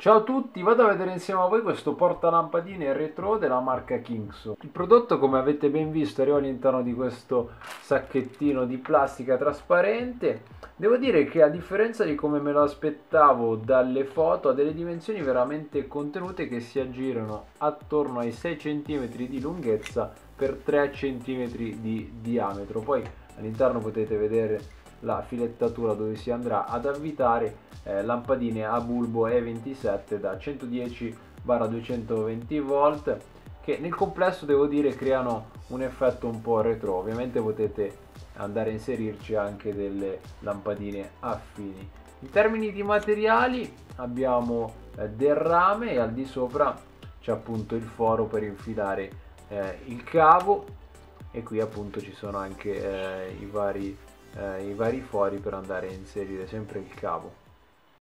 Ciao a tutti, vado a vedere insieme a voi questo portalampadine retro della marca Kingso. Il prodotto, come avete ben visto, arriva all'interno di questo sacchettino di plastica trasparente. Devo dire che, a differenza di come me lo aspettavo dalle foto, ha delle dimensioni veramente contenute che si aggirano attorno ai 6 cm di lunghezza per 3 cm di diametro. Poi all'interno potete vedere la filettatura dove si andrà ad avvitare lampadine a bulbo E27 da 110-220 volt, che nel complesso devo dire creano un effetto un po' retro. Ovviamente potete andare a inserirci anche delle lampadine affini. In termini di materiali abbiamo del rame e al di sopra c'è appunto il foro per infilare il cavo, e qui appunto ci sono anche i vari fori per andare a inserire sempre il cavo.